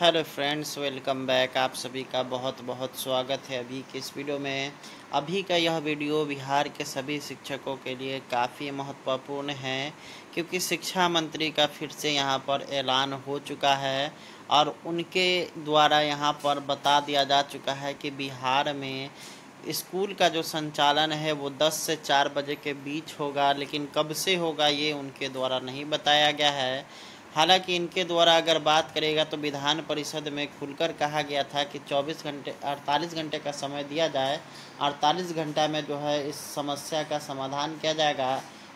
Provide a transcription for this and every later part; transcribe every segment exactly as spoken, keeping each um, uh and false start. Hello friends, welcome back. आप सभी का बहुत बहुत स्वागत है अभी के इस वीडियो में। अभी का यह वीडियो बिहार के सभी शिक्षकों के लिए काफ़ी महत्वपूर्ण है, क्योंकि शिक्षा मंत्री का फिर से यहां पर ऐलान हो चुका है और उनके द्वारा यहां पर बता दिया जा चुका है कि बिहार में स्कूल का जो संचालन है वो दस से चार बजे के बीच होगा, लेकिन कब से होगा ये उनके द्वारा नहीं बताया गया है। हालांकि इनके द्वारा अगर बात करेगा तो विधान परिषद में खुलकर कहा गया था कि चौबीस घंटे अड़तालीस घंटे का समय दिया जाए, अड़तालीस घंटा में जो है इस समस्या का समाधान किया जाएगा,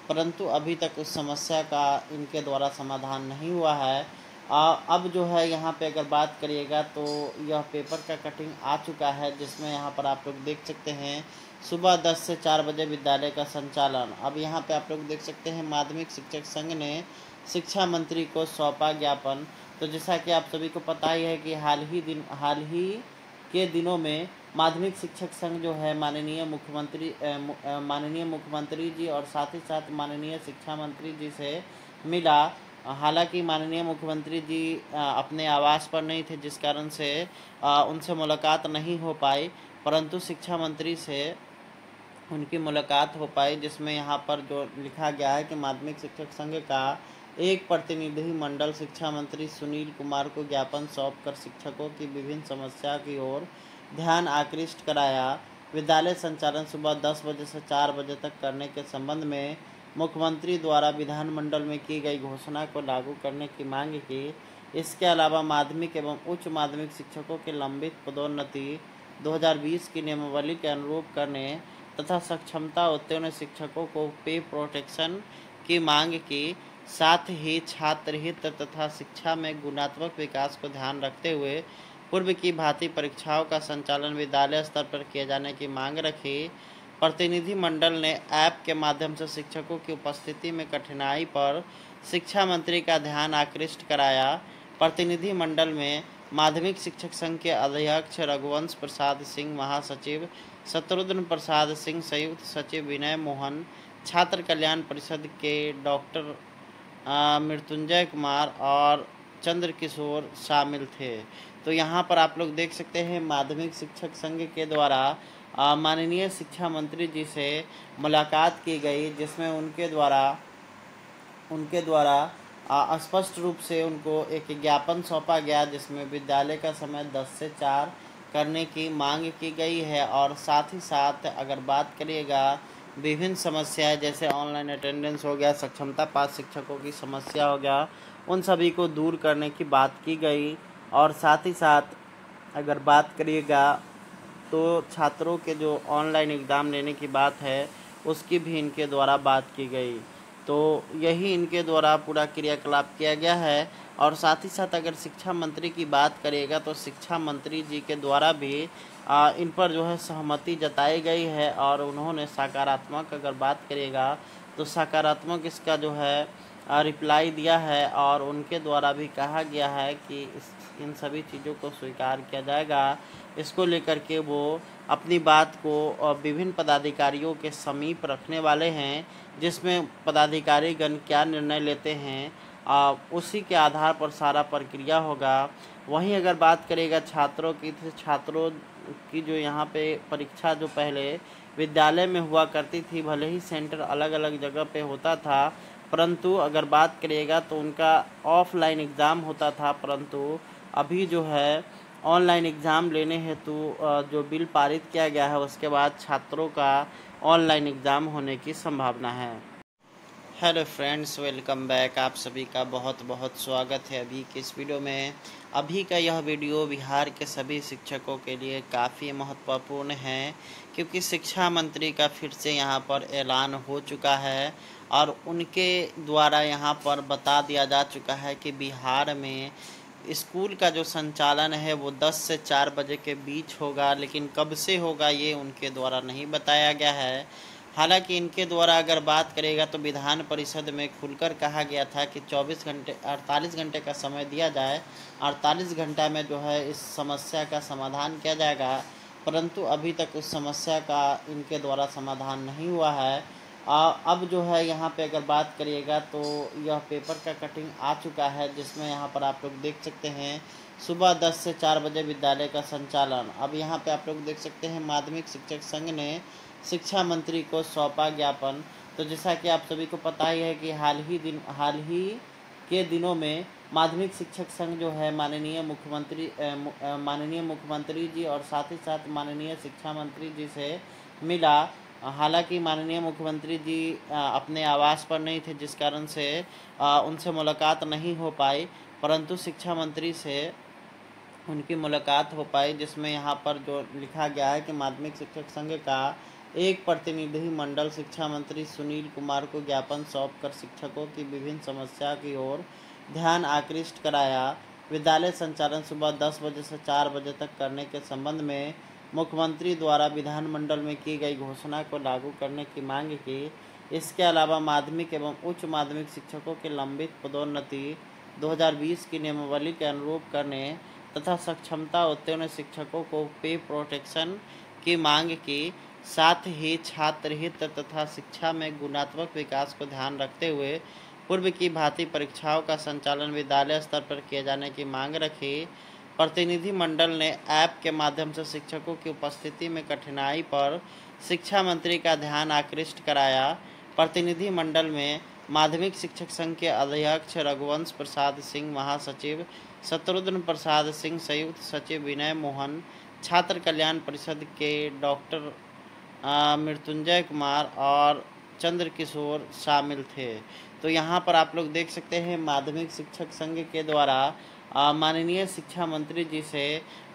परंतु अभी तक उस समस्या का इनके द्वारा समाधान नहीं हुआ है। अब जो है यहाँ पे अगर बात करिएगा तो यह पेपर का कटिंग आ चुका है, जिसमें यहाँ पर आप लोग देख सकते हैं सुबह दस से चार बजे विद्यालय का संचालन। अब यहाँ पे आप लोग देख सकते हैं माध्यमिक शिक्षक संघ ने शिक्षा मंत्री को सौंपा ज्ञापन। तो जैसा कि आप सभी को पता ही है कि हाल ही दिन हाल ही के दिनों में माध्यमिक शिक्षक संघ जो है माननीय मुख्यमंत्री माननीय मुख्यमंत्री जी और साथ ही साथ माननीय शिक्षा मंत्री जी से मिला। हालांकि माननीय मुख्यमंत्री जी अपने आवास पर नहीं थे, जिस कारण से उनसे मुलाकात नहीं हो पाई, परंतु शिक्षा मंत्री से उनकी मुलाकात हो पाई, जिसमें यहाँ पर जो लिखा गया है कि माध्यमिक शिक्षक संघ का एक प्रतिनिधि मंडल शिक्षा मंत्री सुनील कुमार को ज्ञापन सौंपकर शिक्षकों की विभिन्न समस्या की ओर ध्यान आकृष्ट कराया। विद्यालय संचालन सुबह दस बजे से चार बजे तक करने के संबंध में मुख्यमंत्री द्वारा विधानमंडल में की गई घोषणा को लागू करने की मांग की। इसके अलावा माध्यमिक एवं उच्च माध्यमिक शिक्षकों के लंबित पदोन्नति दो हज़ार बीस की नियमावली के अनुरूप करने तथा सक्षमता उत्तीर्ण शिक्षकों को पे प्रोटेक्शन की मांग की। साथ ही छात्र हित तथा शिक्षा में गुणात्मक विकास को ध्यान रखते हुए पूर्व की भांति परीक्षाओं का संचालन विद्यालय स्तर पर किए जाने की मांग रखी। प्रतिनिधिमंडल ने ऐप के माध्यम से शिक्षकों की उपस्थिति में कठिनाई पर शिक्षा मंत्री का ध्यान आकृष्ट कराया। प्रतिनिधिमंडल में माध्यमिक शिक्षक संघ के अध्यक्ष रघुवंश प्रसाद सिंह, महासचिव शत्रुघ्न प्रसाद सिंह, संयुक्त सचिव विनय मोहन, छात्र कल्याण परिषद के डॉक्टर मृत्युंजय कुमार और चंद्र किशोर शामिल थे। तो यहाँ पर आप लोग देख सकते हैं माध्यमिक शिक्षक संघ के द्वारा माननीय शिक्षा मंत्री जी से मुलाकात की गई, जिसमें उनके द्वारा उनके द्वारा स्पष्ट रूप से उनको एक ज्ञापन सौंपा गया, जिसमें विद्यालय का समय दस से चार करने की मांग की गई है। और साथ ही साथ अगर बात करिएगा विभिन्न समस्याएं जैसे ऑनलाइन अटेंडेंस हो गया, सक्षमता पास शिक्षकों की समस्या हो गया, उन सभी को दूर करने की बात की गई। और साथ ही साथ अगर बात करिएगा तो छात्रों के जो ऑनलाइन एग्ज़ाम लेने की बात है उसकी भी इनके द्वारा बात की गई। तो यही इनके द्वारा पूरा क्रियाकलाप किया गया है। और साथ ही साथ अगर शिक्षा मंत्री की बात करेगा तो शिक्षा मंत्री जी के द्वारा भी आ, इन पर जो है सहमति जताई गई है और उन्होंने सकारात्मक अगर बात करेगा तो सकारात्मक इसका जो है रिप्लाई दिया है। और उनके द्वारा भी कहा गया है कि इस इन सभी चीज़ों को स्वीकार किया जाएगा। इसको लेकर के वो अपनी बात को विभिन्न पदाधिकारियों के समीप रखने वाले हैं, जिसमें पदाधिकारी गण क्या निर्णय लेते हैं उसी के आधार पर सारा प्रक्रिया होगा। वहीं अगर बात करेगा छात्रों की, छात्रों की जो यहाँ पे परीक्षा जो पहले विद्यालय में हुआ करती थी, भले ही सेंटर अलग अलग जगह पे होता था, परंतु अगर बात करिएगा तो उनका ऑफलाइन एग्ज़ाम होता था, परंतु अभी जो है ऑनलाइन एग्ज़ाम लेने हेतु जो बिल पारित किया गया है उसके बाद छात्रों का ऑनलाइन एग्ज़ाम होने की संभावना है। Hello friends, welcome back. आप सभी का बहुत बहुत स्वागत है अभी के इस वीडियो में। अभी का यह वीडियो बिहार के सभी शिक्षकों के लिए काफ़ी महत्वपूर्ण है, क्योंकि शिक्षा मंत्री का फिर से यहाँ पर ऐलान हो चुका है और उनके द्वारा यहाँ पर बता दिया जा चुका है कि बिहार में स्कूल का जो संचालन है वो दस से चार बजे के बीच होगा, लेकिन कब से होगा ये उनके द्वारा नहीं बताया गया है। हालांकि इनके द्वारा अगर बात करेगा तो विधान परिषद में खुलकर कहा गया था कि चौबीस घंटे अड़तालीस घंटे का समय दिया जाए, अड़तालीस घंटा में जो है इस समस्या का समाधान किया जाएगा, परंतु अभी तक उस समस्या का इनके द्वारा समाधान नहीं हुआ है। अब जो है यहाँ पे अगर बात करिएगा तो यह पेपर का कटिंग आ चुका है, जिसमें यहाँ पर आप लोग देख सकते हैं सुबह दस से चार बजे विद्यालय का संचालन। अब यहाँ पे आप लोग देख सकते हैं माध्यमिक शिक्षक संघ ने शिक्षा मंत्री को सौंपा ज्ञापन। तो जैसा कि आप सभी को पता ही है कि हाल ही दिन हाल ही के दिनों में माध्यमिक शिक्षक संघ जो है माननीय मुख्यमंत्री माननीय मुख्यमंत्री जी और साथ ही साथ माननीय शिक्षा मंत्री जी से मिला। हालांकि माननीय मुख्यमंत्री जी अपने आवास पर नहीं थे, जिस कारण से उनसे मुलाकात नहीं हो पाई, परंतु शिक्षा मंत्री से उनकी मुलाकात हो पाई, जिसमें यहाँ पर जो लिखा गया है कि माध्यमिक शिक्षक संघ का एक प्रतिनिधि मंडल शिक्षा मंत्री सुनील कुमार को ज्ञापन सौंप कर शिक्षकों की विभिन्न समस्या की ओर ध्यान आकृष्ट कराया। विद्यालय संचालन सुबह दस बजे से चार बजे तक करने के संबंध में मुख्यमंत्री द्वारा विधानमंडल में की गई घोषणा को लागू करने की मांग की। इसके अलावा माध्यमिक एवं उच्च माध्यमिक शिक्षकों के लंबित पदोन्नति दो हज़ार बीस की नियमावली के अनुरूप करने तथा सक्षमता उत्तीर्ण शिक्षकों को पे प्रोटेक्शन की मांग की। साथ ही छात्र हित तथा शिक्षा में गुणात्मक विकास को ध्यान रखते हुए पूर्व की भांति परीक्षाओं का संचालन विद्यालय स्तर पर किए जाने की मांग रखी। प्रतिनिधिमंडल ने ऐप के माध्यम से शिक्षकों की उपस्थिति में कठिनाई पर शिक्षा मंत्री का ध्यान आकृष्ट कराया। प्रतिनिधिमंडल में माध्यमिक शिक्षक संघ के अध्यक्ष रघुवंश प्रसाद सिंह, महासचिव शत्रुघ्न प्रसाद सिंह, संयुक्त सचिव विनय मोहन, छात्र कल्याण परिषद के डॉक्टर मृत्युंजय कुमार और चंद्र किशोर शामिल थे। तो यहाँ पर आप लोग देख सकते हैं माध्यमिक शिक्षक संघ के द्वारा माननीय शिक्षा मंत्री जी से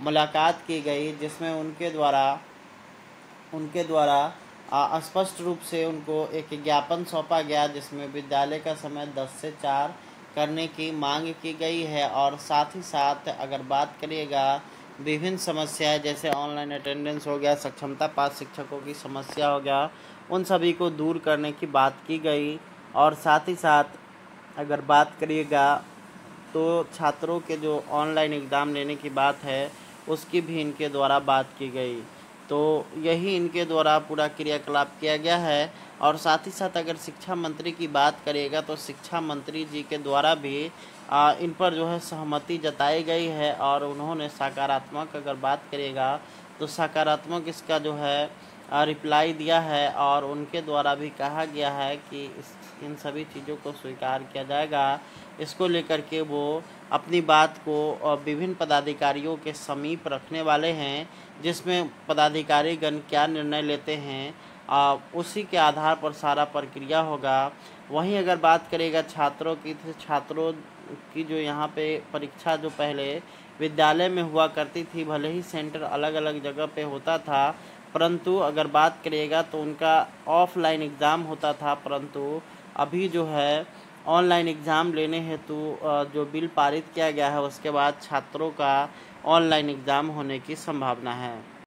मुलाकात की गई, जिसमें उनके द्वारा उनके द्वारा स्पष्ट रूप से उनको एक ज्ञापन सौंपा गया, जिसमें विद्यालय का समय दस से चार करने की मांग की गई है। और साथ ही साथ अगर बात करिएगा विभिन्न समस्याएं, जैसे ऑनलाइन अटेंडेंस हो गया, सक्षमता पास शिक्षकों की समस्या हो गया, उन सभी को दूर करने की बात की गई। और साथ ही साथ अगर बात करिएगा तो छात्रों के जो ऑनलाइन एग्ज़ाम लेने की बात है, उसकी भी इनके द्वारा बात की गई। तो यही इनके द्वारा पूरा क्रियाकलाप किया गया है। और साथ ही साथ अगर शिक्षा मंत्री की बात करेगा तो शिक्षा मंत्री जी के द्वारा भी आ, इन पर जो है सहमति जताई गई है। और उन्होंने सकारात्मक अगर बात करेगा तो सकारात्मक इसका जो है आ, रिप्लाई दिया है। और उनके द्वारा भी कहा गया है कि इस इन सभी चीज़ों को स्वीकार किया जाएगा। इसको लेकर के वो अपनी बात को विभिन्न पदाधिकारियों के समीप रखने वाले हैं, जिसमें पदाधिकारी गण क्या निर्णय लेते हैं उसी के आधार पर सारा प्रक्रिया होगा। वहीं अगर बात करेगा छात्रों की, छात्रों की जो यहाँ पे परीक्षा जो पहले विद्यालय में हुआ करती थी, भले ही सेंटर अलग अलग जगह पे होता था, परंतु अगर बात करिएगा तो उनका ऑफलाइन एग्ज़ाम होता था, परंतु अभी जो है ऑनलाइन एग्ज़ाम लेने हेतु जो बिल पारित किया गया है उसके बाद छात्रों का ऑनलाइन एग्ज़ाम होने की संभावना है।